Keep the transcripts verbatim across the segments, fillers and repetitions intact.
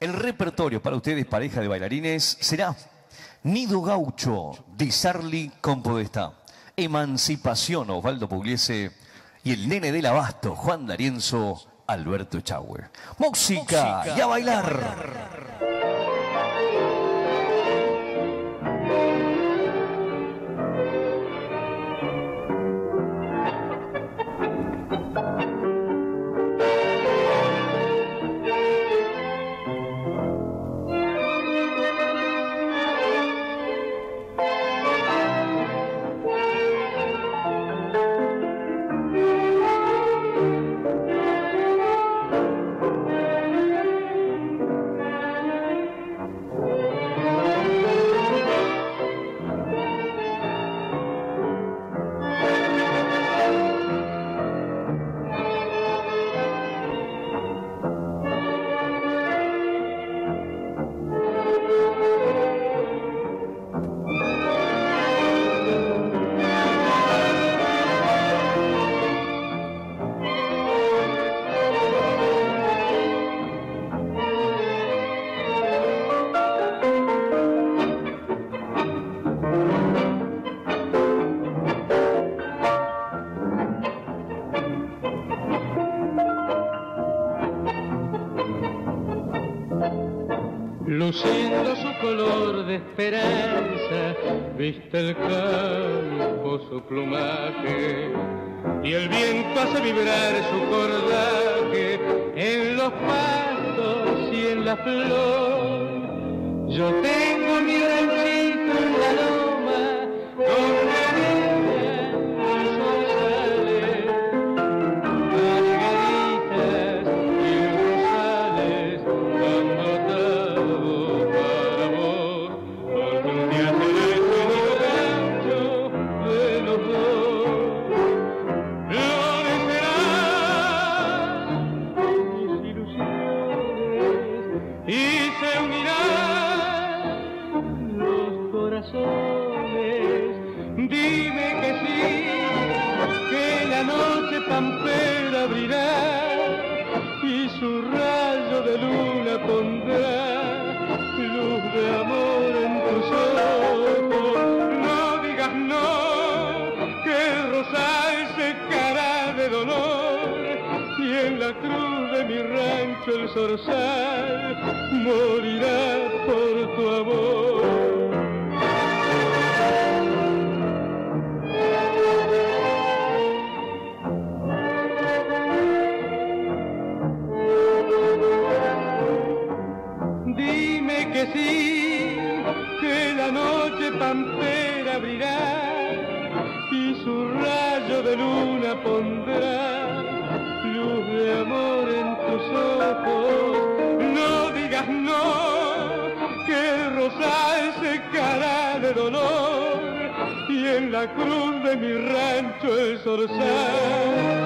El repertorio para ustedes, pareja de bailarines, será Nido Gaucho, de Charlie Compodesta, Emancipación, Osvaldo Pugliese, y el Nene del Abasto, Juan D'Arienzo, Alberto Chauer. ¡Música! ¡Y a bailar! Luciendo su color de esperanza, viste el campo su plumaje, y el viento hace vibrar su cordaje en los pastos y en la flor. Yo tengo mi ranchito en la loma, donde arena el sol sale, margaritas y rosales dando campera abrirá y su rayo de luna pondrá luz de amor en tus ojos. No digas no, que el rosal secará de dolor y en la cruz de mi rancho el zorzal morirá por tu amor. Que sí, que la noche pampera abrirá y su rayo de luna pondrá luz de amor en tus ojos. No digas no, que el rosal secará de dolor y en la cruz de mi rancho el zorzal.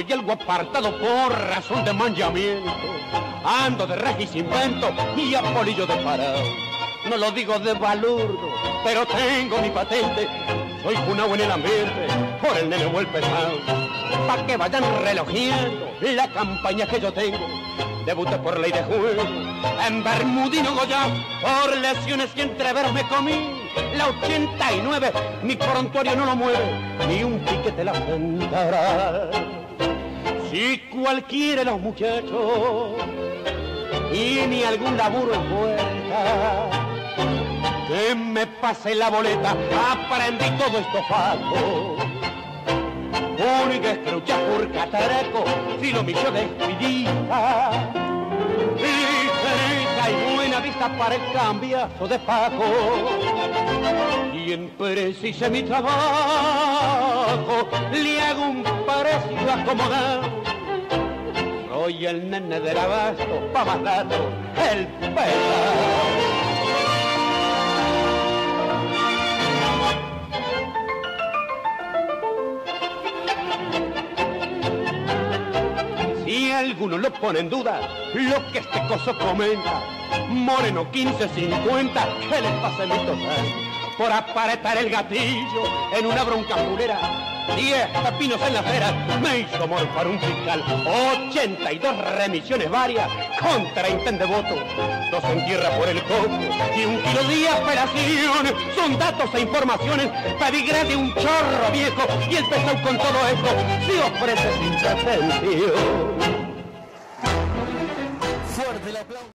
estoy algo apartado por razón de manchamiento. Ando de regis invento y a polillo de parado. No lo digo de balurdo, pero tengo mi patente. Soy punao en el ambiente, por el nene o el pesado. Pa' que vayan relojeando la campaña que yo tengo. Debuté por ley de juego, en Bermudino Goya, por lesiones y entreveros me comí. La ochenta y nueve, mi prontuario no lo mueve, ni un piquete la afrontará. Si cualquiera de los muchachos, y ni algún laburo en puerta, que me pase la boleta, aprendí todo esto fajo. Única escrucha por cataraco, filomillo de espidita, rica y buena vista para el cambiazo de fajo. Siempre si hice mi trabajo, le hago un parecido acomodado. Soy el nene del abasto, pa' más datos, el pelado. Si alguno lo pone en duda, lo que este coso comenta, moreno quince cincuenta, que le pase mi total, por aparetar el gatillo en una bronca fulera, diez pepinos en la acera, me hizo morfar un fiscal, ochenta y dos remisiones varias, contra intento de voto, dos en tierra por el coco y un kilo de apelación, son datos e informaciones, pedí gratis un chorro viejo, y el pesado con todo esto se ofrece sin pretensión. Fuerte el aplauso.